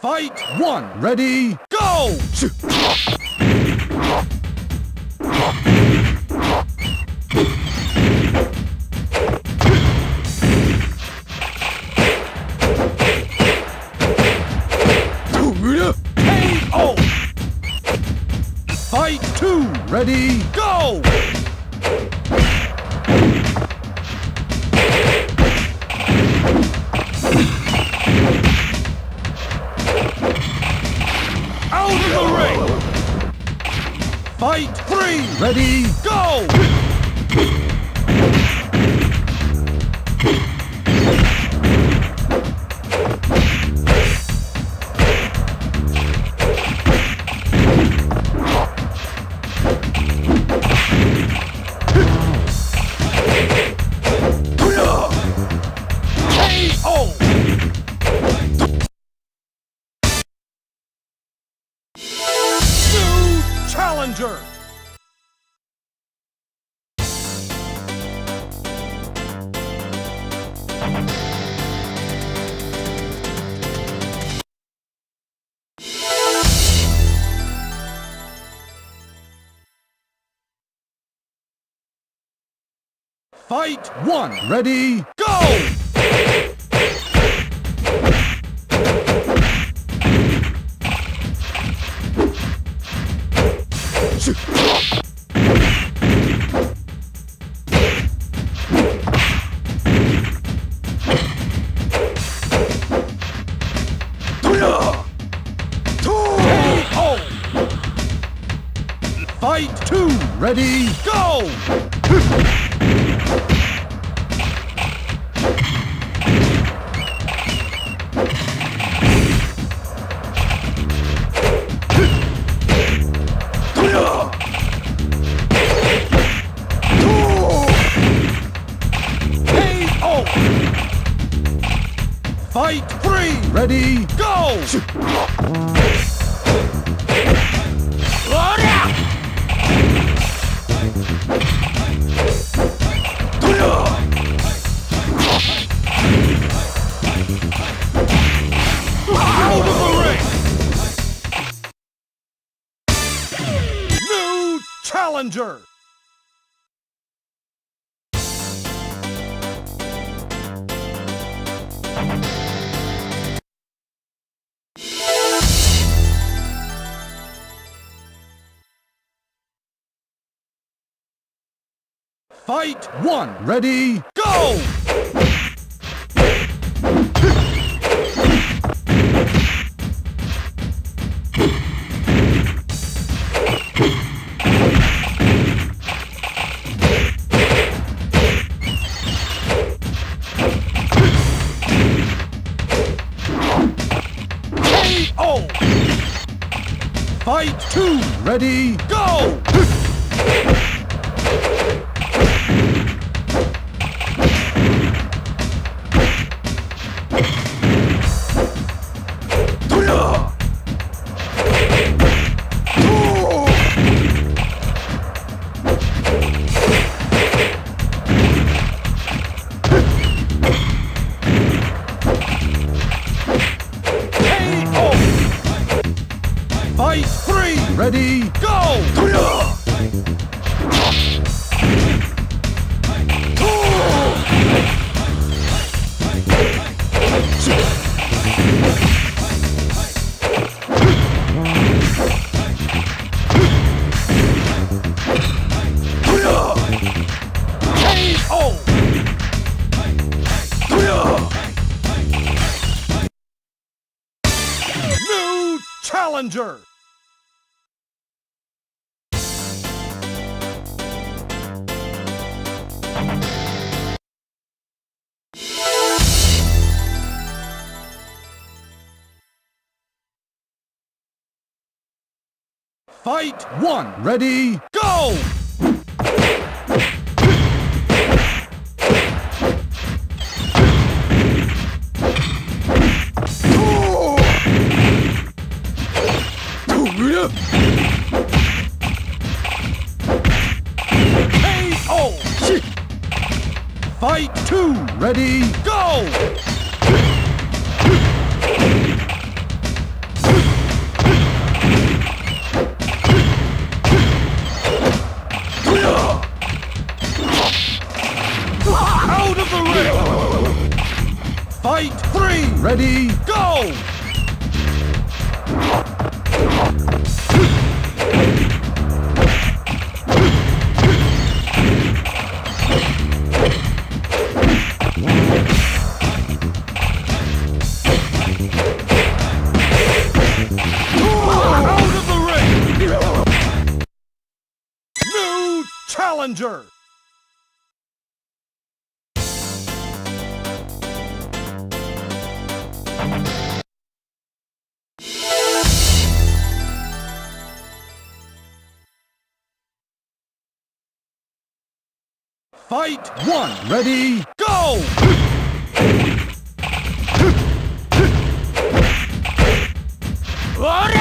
Fight one! Ready, go! KO! Fight two! Ready, go! Fight three! Ready, go! KO! Challenger! Fight one! Ready, go! Fight two! Ready, go! Fight three! Ready, go! Out of the ring! New challenger! Fight one! Ready, go! KO! Fight two! Ready, go! Fight three! Ready, go! KO! New challenger! Fight one! Ready, go! KO! Fight two! Ready, go! Ready, go! Challenger! Fight one! Ready, go! Out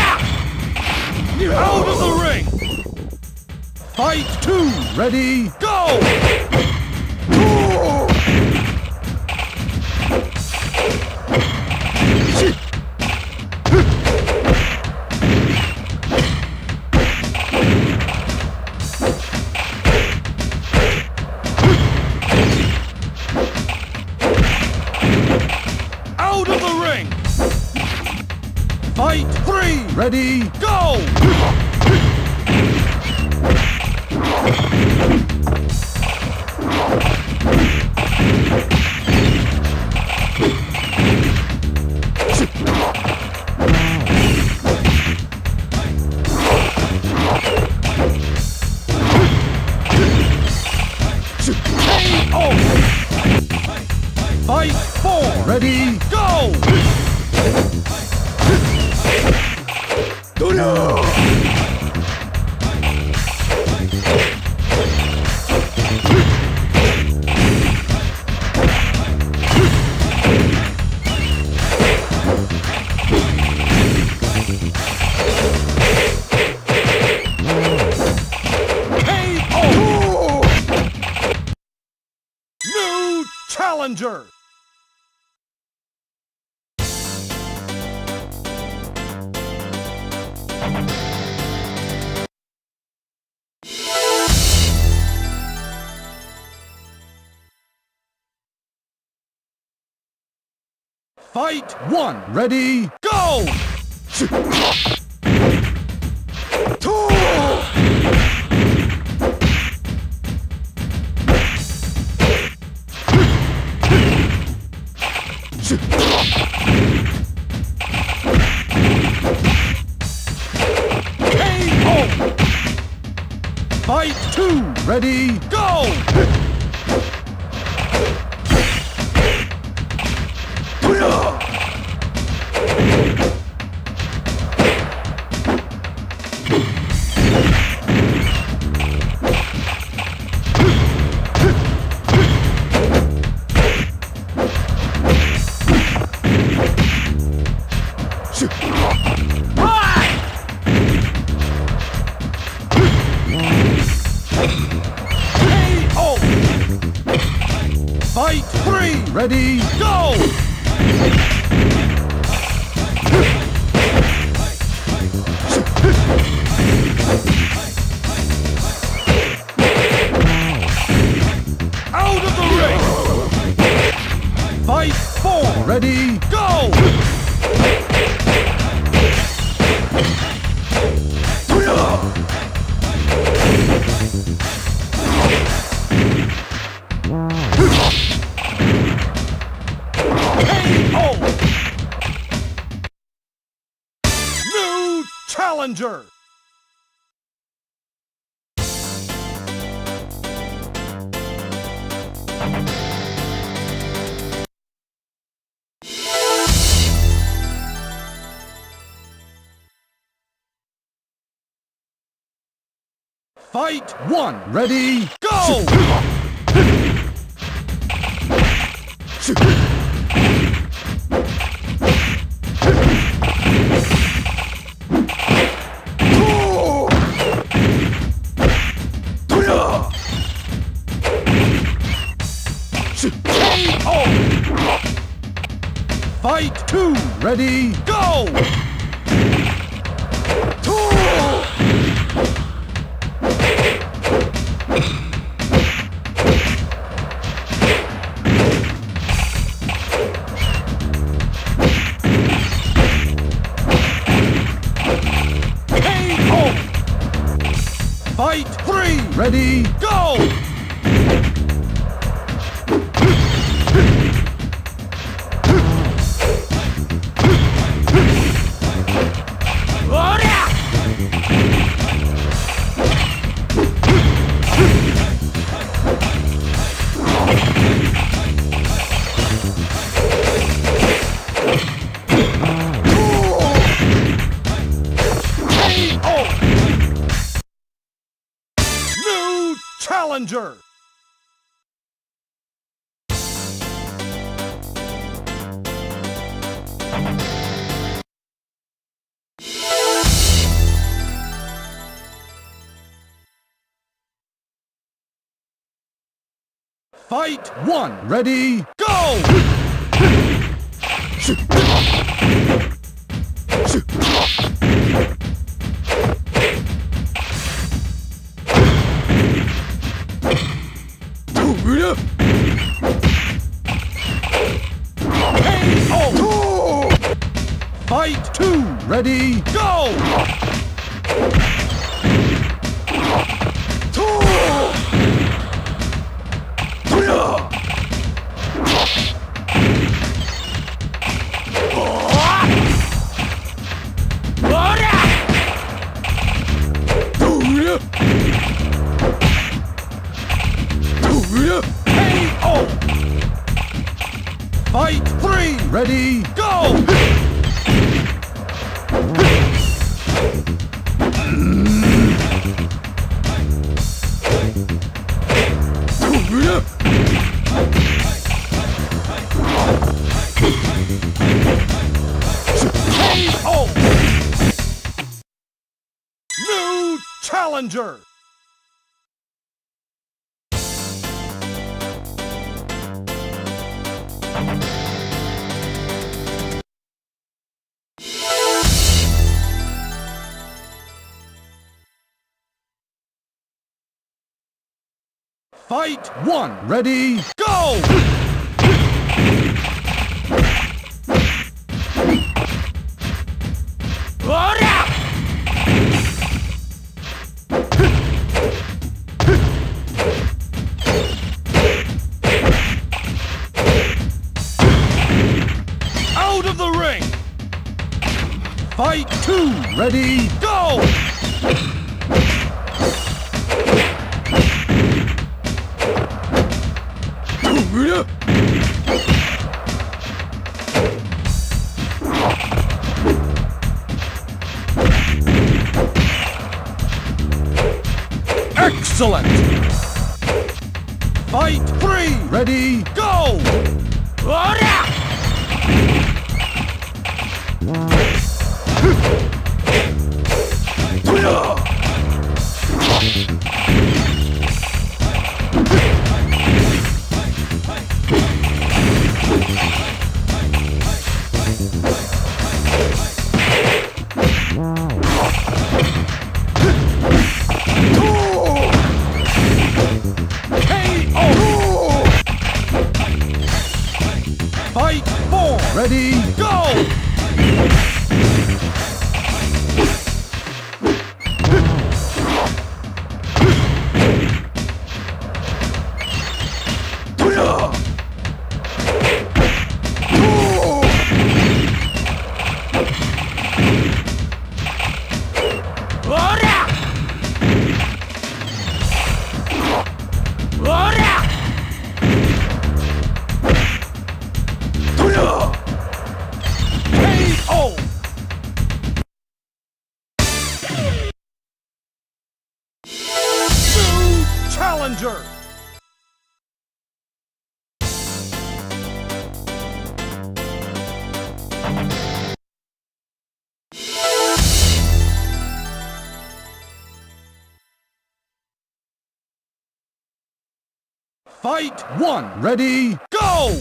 of the ring! Fight two! Ready, go! Out of the ring! Fight three! Ready, go! Fight four! Ready, go! KO! New challenger! Fight one! Ready, go! KO! Fight two! Ready, go! Fight three! Ready, go! Out of the ring! Fight four! Ready, go! New challenger! Fight one! Ready, go! KO! Fight two! Ready, go! Fight! 3! Ready! Go! Challenger! Fight 1! Ready? Go! K.O. Fight 2, ready, go! K.O. Fight 3! Ready? Go! K.O. New challenger! Fight 1, ready, go! Out of the ring! Fight 2, ready, go! Excellent! Fight 3! Ready, go! Ready, go! Challenger! Fight 1, ready, go!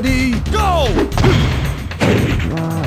Ready, go! Ready, go!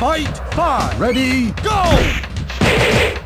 Fight 5. Ready, go!